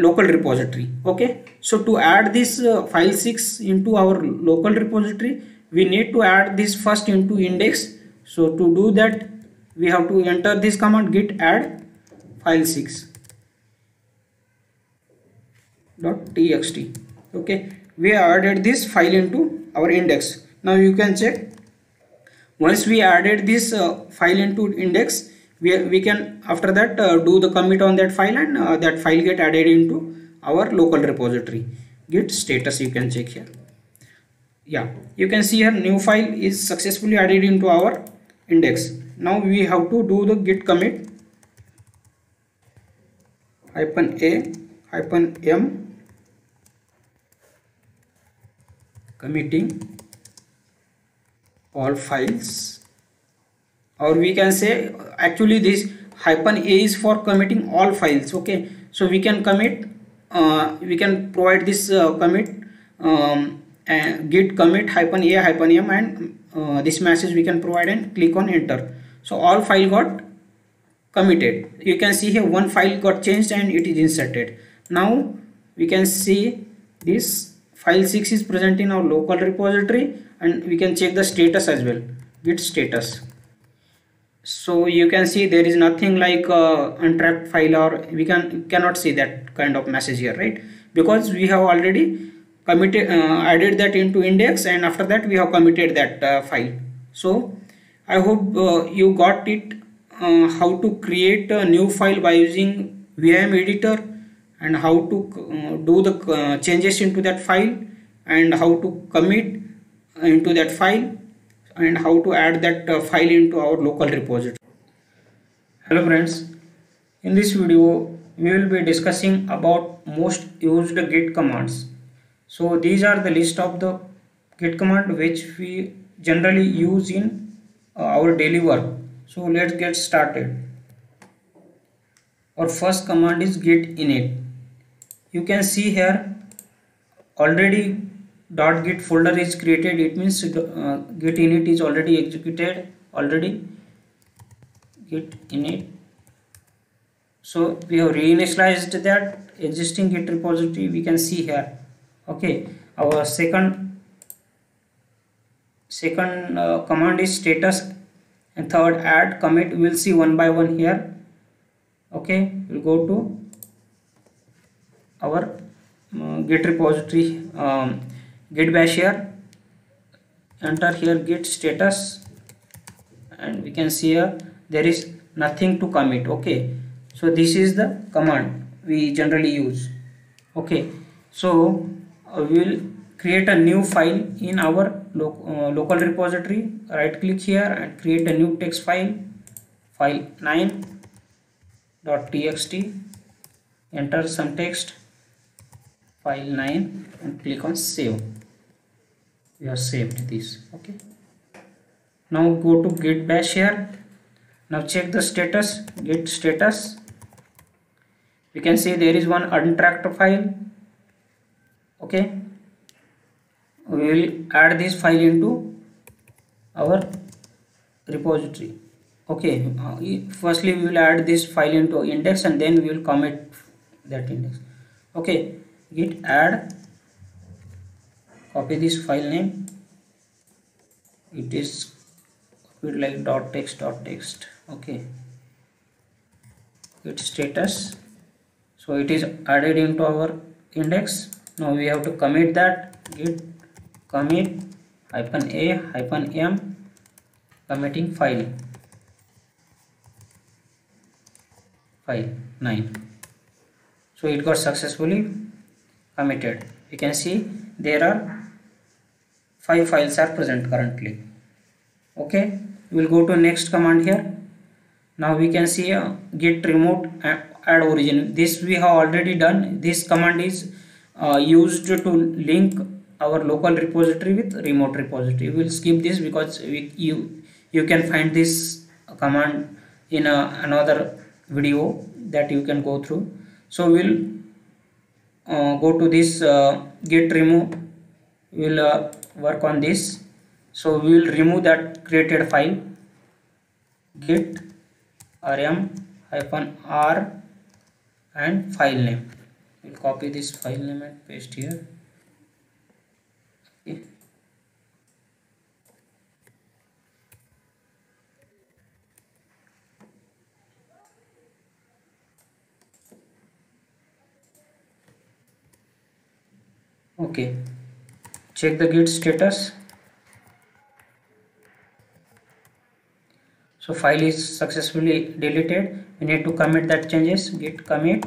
local repository, okay. So to add this uh, file six into our local repository, we need to add this first into index. So to do that, we have to enter this command git add file six dot T X T, okay. We added this file into our index. Now you can check, once we added this uh, file into index, we, we can after that uh, do the commit on that file, and uh, that file get added into our local repository. Git status you can check here. Yeah, you can see here new file is successfully added into our index. Now we have to do the git commit hyphen a hyphen m committing all files, or we can say actually this hyphen a is for committing all files, okay. So we can commit uh, we can provide this uh, commit um, uh, git commit hyphen a hyphen m, and uh, this message we can provide and click on enter. So all file got committed. You can see here one file got changed and it is inserted. Now we can see this file six is present in our local repository, and we can check the status as well. Git status. So you can see there is nothing like uh, untracked file, or we can cannot see that kind of message here, right? Because we have already committed, uh, added that into index, and after that we have committed that uh, file. So I hope uh, you got it, uh, how to create a new file by using V I M editor, and how to uh, do the uh, changes into that file, and how to commit into that file, and how to add that uh, file into our local repository. Hello friends, in this video we will be discussing about most used Git commands. So these are the list of the Git command which we generally use in our daily work. So let's get started. Our first command is git init. You can see here already .git folder is created. It means uh, git init is already executed already. Git init. So we have reinitialized that existing Git repository we can see here. Okay, our second second uh, command is status, and third add commit. We will see one by one here. Okay, we'll go to our uh, Git repository, um, Git bash here. Enter here Git status, and we can see here there is nothing to commit. Okay, so this is the command we generally use. Okay, so uh, we will create a new file in our lo uh, local repository. Right click here and create a new text file, file nine dot t x t. Enter some text, file nine, and click on save. We have saved this. Okay, now go to Git bash here. Now check the status, Git status. We can see there is one untracked file. Okay, we will add this file into our repository. Okay, firstly we will add this file into index, and then we will commit that index. Okay, git add, copy this file name. It is copied like dot text dot text. Okay, git status. So it is added into our index. Now we have to commit that. Git commit hyphen a hyphen m, committing file file nine. So it got successfully committed. You can see there are five files are present currently. Okay, we will go to next command here. Now we can see uh, git remote add origin. This we have already done. This command is uh, used to link our local repository with remote repository. We will skip this because we, you you can find this command in a, another video that you can go through. So we will uh, go to this uh, git remove. We will uh, work on this. So we will remove that created file. Git rm hyphen r and file name. We will copy this file name and paste here. Okay. Okay. Check the git status. So file is successfully deleted. We need to commit that changes. Git commit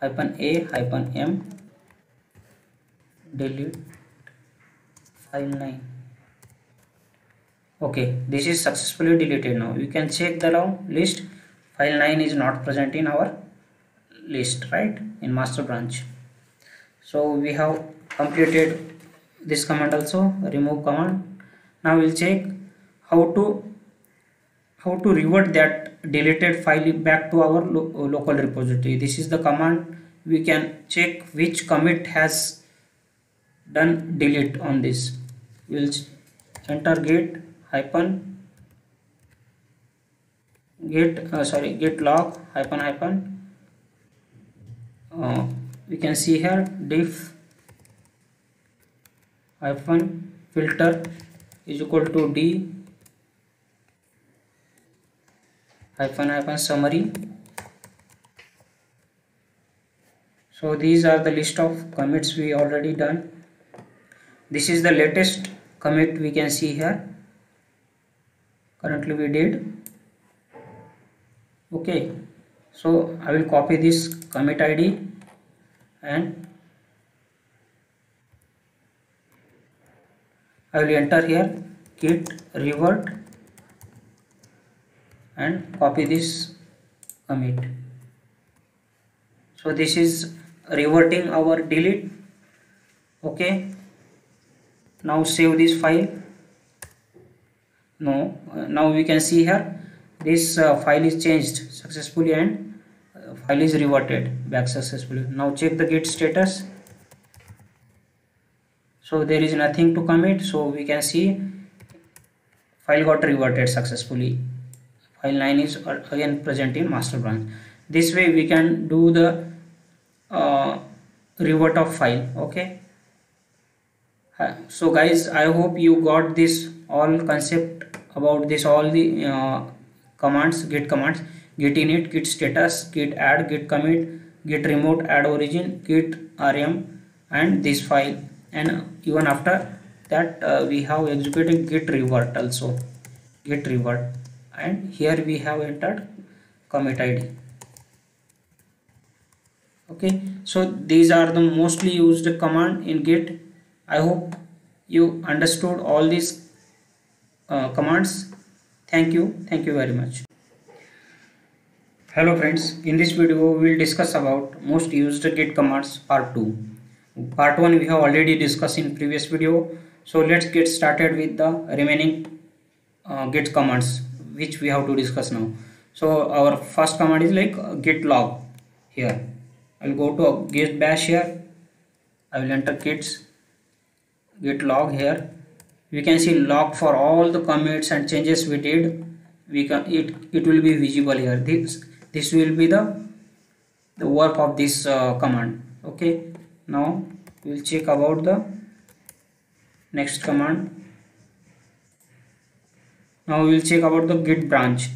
hyphen a hyphen m delete file nine. Okay, this is successfully deleted. Now you can check the long list. File nine is not present in our list, right, in master branch. So we have completed this command also, remove command. Now we'll check how to how to revert that deleted file back to our lo local repository. This is the command. We can check which commit has done delete on this. We will enter git hyphen git uh, sorry git log hyphen hyphen. Uh, we can see here diff hyphen filter is equal to d hyphen hyphen summary. So these are the list of commits we already done. This is the latest commit we can see here. Currently we did. Okay, so I will copy this commit I D and I will enter here git revert and copy this commit. So this is reverting our delete. Okay, now save this file. No, uh, now we can see here this uh, file is changed successfully and uh, file is reverted back successfully. Now check the git status. So there is nothing to commit, so we can see file got reverted successfully. File nine is again present in master branch. This way we can do the uh, revert of file. Okay, so guys, I hope you got this all concept about this all the uh, commands, git commands, git init, git status, git add, git commit, git remote, add origin, git rm, and this file. And even after that uh, we have executed git revert also, git revert, and here we have entered commit id. Okay, so these are the mostly used command in Git. I hope you understood all these uh, commands. Thank you, thank you very much. Hello friends, in this video we will discuss about most used Git commands part two. Part one we have already discussed in previous video, so let's get started with the remaining uh, Git commands which we have to discuss now. So our first command is like uh, git log. Here I will go to uh, git bash here, I will enter gits, git log here. We can see log for all the commits and changes we did. We can it it will be visible here. This this will be the the work of this uh, command. Okay. Now we will check about the next command. Now we will check about the git branch.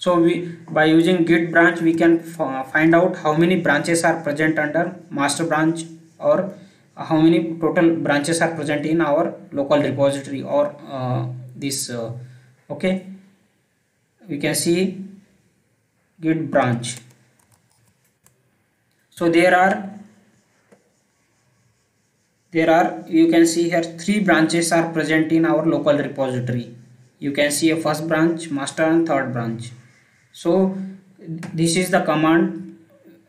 So we by using git branch we can find out how many branches are present under master branch, or how many total branches are present in our local repository or uh, this uh, okay. We can see git branch. So there are There are you can see here three branches are present in our local repository. You can see a first branch, master, and third branch. So this is the command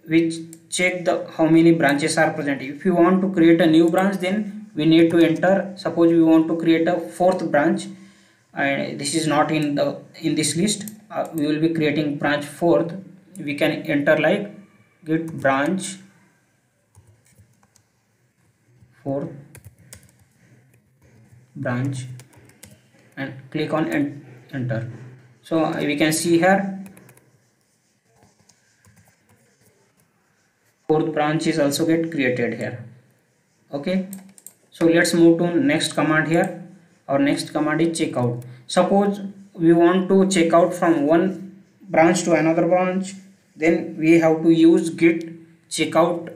which check the how many branches are present. If you want to create a new branch, then we need to enter. Suppose we want to create a fourth branch, and this is not in the in this list. Uh, we will be creating branch fourth. We can enter like git branch four branch and click on enter. So we can see here fourth branch is also get created here. Okay, so let's move to next command here. Our next command is checkout. Suppose we want to check out from one branch to another branch, then we have to use git checkout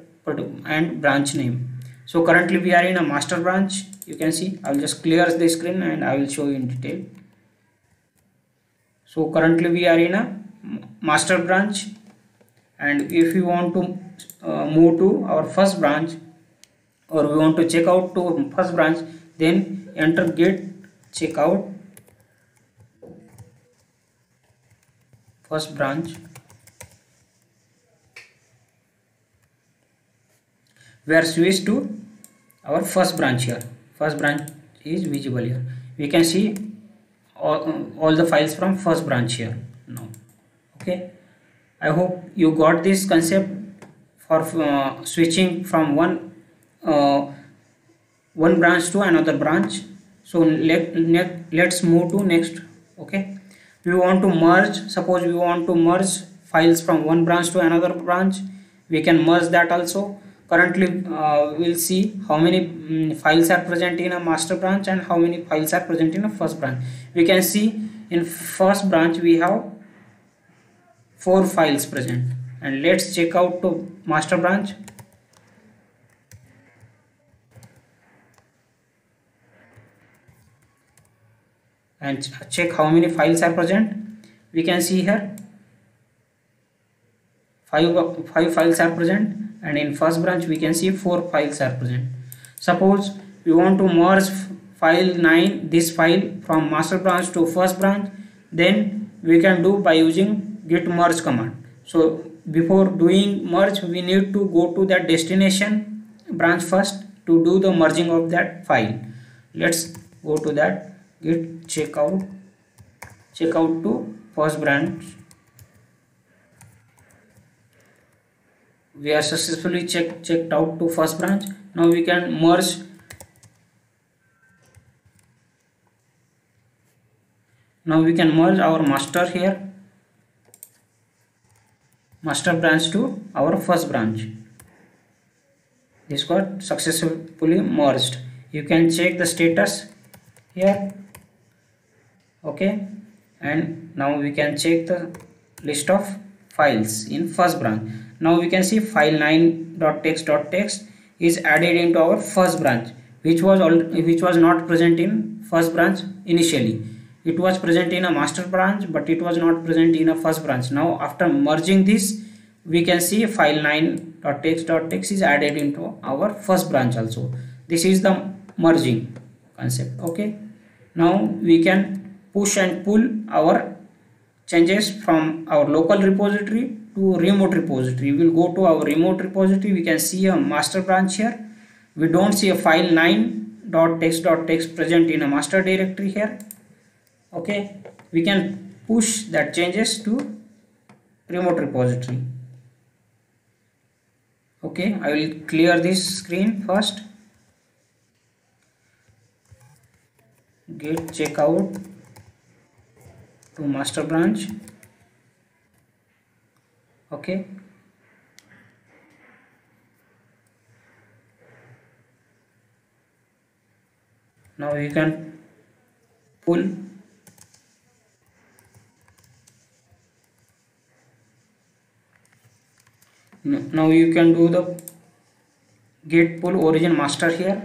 and branch name. So currently we are in a master branch. You can see I will just clear the screen and I will show you in detail. So currently we are in a master branch, and if you want to uh, move to our first branch, or we want to check out to first branch, then enter git checkout first branch, we are switched to our first branch here. First branch is visible here. We can see all, all the files from first branch here now. Okay, I hope you got this concept for uh, switching from one uh, one branch to another branch. So let, let let's move to next. Okay, we want to merge. Suppose we want to merge files from one branch to another branch, we can merge that also. Currently uh, we will see how many um, files are present in a master branch and how many files are present in a first branch. We can see in first branch we have four files present, and let's check out to master branch. And check how many files are present. We can see here five, five files are present. And in first branch we can see four files are present. Suppose we want to merge file nine, this file, from master branch to first branch, then we can do by using git merge command. So before doing merge we need to go to that destination branch first to do the merging of that file. Let's go to that git checkout checkout to first branch. We are successfully check, checked out to first branch. Now we can merge now we can merge our master here, master branch to our first branch. This got successfully merged. You can check the status here. Okay, and now we can check the list of files in first branch. Now we can see file nine dot txt dot txt is added into our first branch, which was all which was not present in first branch initially. It was present in a master branch, but it was not present in a first branch. Now after merging this, we can see file nine dot txt dot txt is added into our first branch also. This is the merging concept. Okay, now we can push and pull our changes from our local repository to remote repository. We will go to our remote repository. We can see a master branch here. We don't see a file nine dot txt dot txt present in a master directory here. Okay, we can push that changes to remote repository. Okay, I will clear this screen first. Git checkout to master branch. Okay, now you can pull now you can do the git pull origin master here.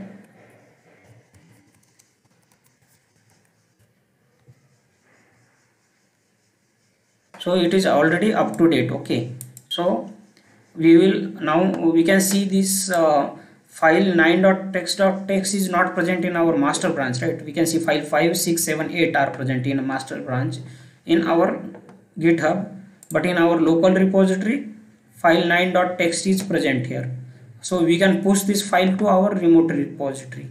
So it is already up to date. Okay, so we will now we can see this uh, file nine dot txt dot txt is not present in our master branch, right? We can see file five six seven eight are present in a master branch in our GitHub, but in our local repository file nine dot txt is present here. So we can push this file to our remote repository.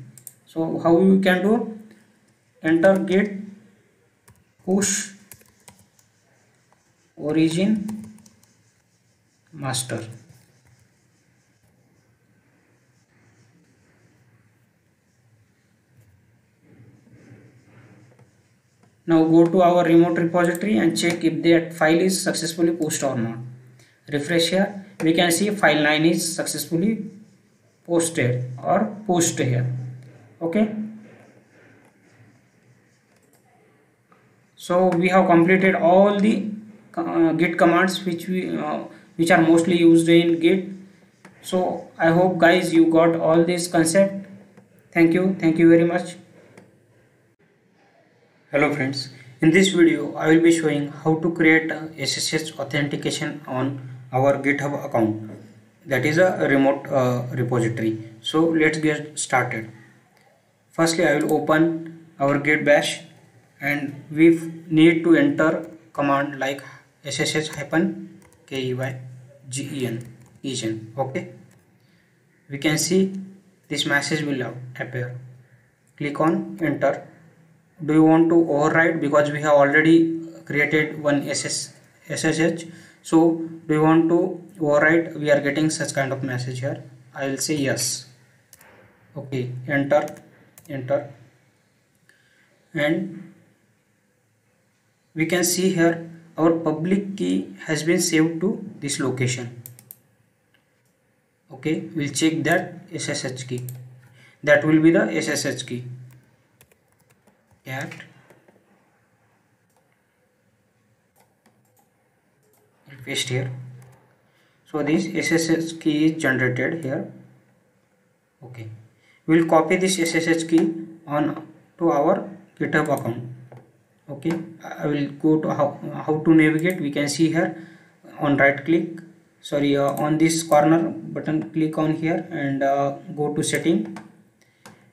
So how we can do? Enter git push origin master. Now go to our remote repository and check if that file is successfully pushed or not. Refresh here, we can see file nine is successfully posted or pushed here. Okay, so we have completed all the uh, git commands which we uh, which are mostly used in Git. So I hope guys you got all this concept. Thank you, thank you very much. Hello friends, in this video I will be showing how to create a S S H authentication on our GitHub account, that is a remote uh, repository. So let's get started. Firstly, I will open our Git bash and we need to enter command like ssh hyphen key gen. Okay, we can see this message will appear. Click on enter. Do you want to override, because we have already created one S S H? So do you want to override? We are getting such kind of message here. I will say yes. Okay, enter, enter, and we can see here our public key has been saved to this location. Okay, we'll check that S S H key. That will be the S S H key. Cat, paste here. So this S S H key is generated here. Okay, we'll copy this S S H key on to our GitHub account. Okay, I will go to how, how to navigate. We can see here on right click, sorry uh, on this corner button, click on here and uh, go to setting.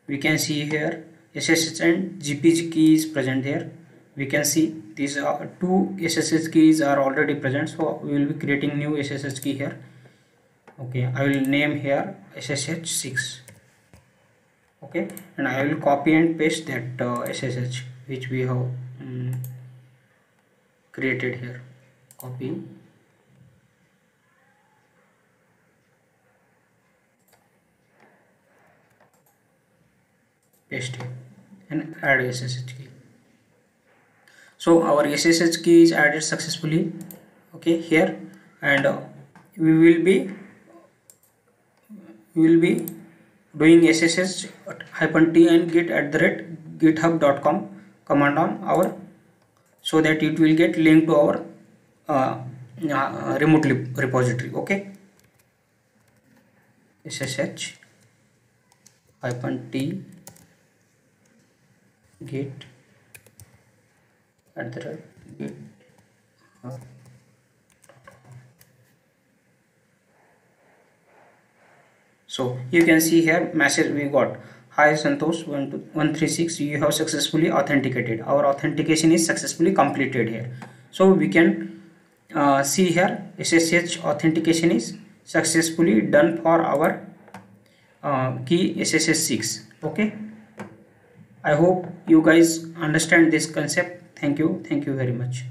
We can see here S S H and G P key is present here. We can see these uh, two S S H keys are already present, so we will be creating new S S H key here. Okay, I will name here S S H six. Okay, and I will copy and paste that uh, S S H which we have um, created here. Copy. Paste here. And add S S H key. So our S S H key is added successfully. Okay, here, and uh, we will be you will be doing ssh hyphen t and git at the rate github dot com command on our, so that it will get linked to our uh, uh, remote repository. Okay, ssh hyphen t git at the rate git. So you can see here message we got: Hi Santosh one three six, you have successfully authenticated. Our authentication is successfully completed here. So we can uh, see here S S H authentication is successfully done for our uh, key S S H six. Okay. I hope you guys understand this concept. Thank you. Thank you very much.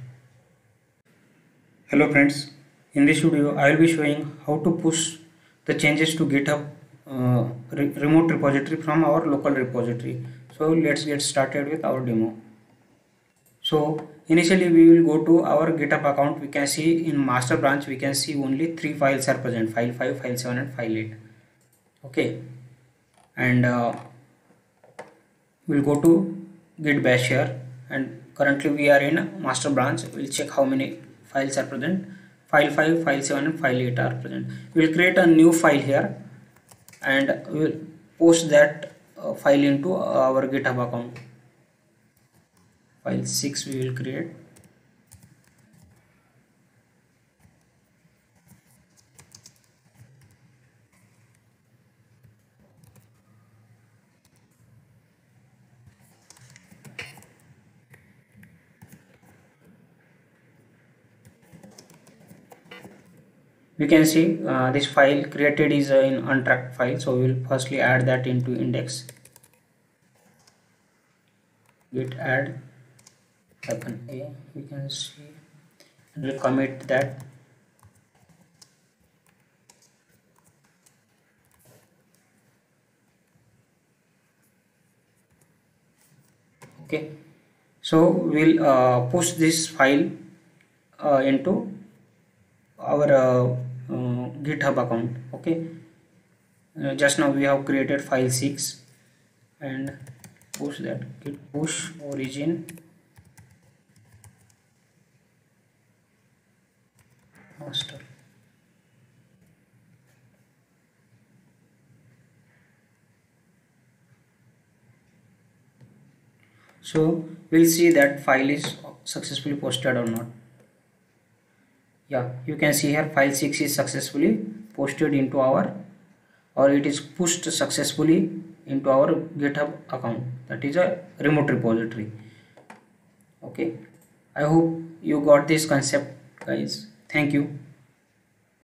Hello friends. In this video, I will be showing how to push the changes to GitHub uh, re remote repository from our local repository. So let's get started with our demo. So initially we will go to our GitHub account. We can see in master branch we can see only three files are present: file five, file seven and file eight. Okay, and uh, we'll go to git bash here, and currently we are in master branch. We'll check how many files are present. File five, file seven and file eight are present. We will create a new file here and we will post that uh, file into our GitHub account. File six we will create. We can see uh, this file created is uh, in untracked file, so we will firstly add that into index. Git add hyphen a, we can see, and we'll commit that. Okay, so we'll uh, push this file uh, into our uh, uh, GitHub account. Okay, uh, just now we have created file six and push that. Git push origin master. So we'll see that file is successfully posted or not. Yeah, you can see here file six is successfully posted into our, or it is pushed successfully into our GitHub account, that is a remote repository. Okay, I hope you got this concept guys. Thank you.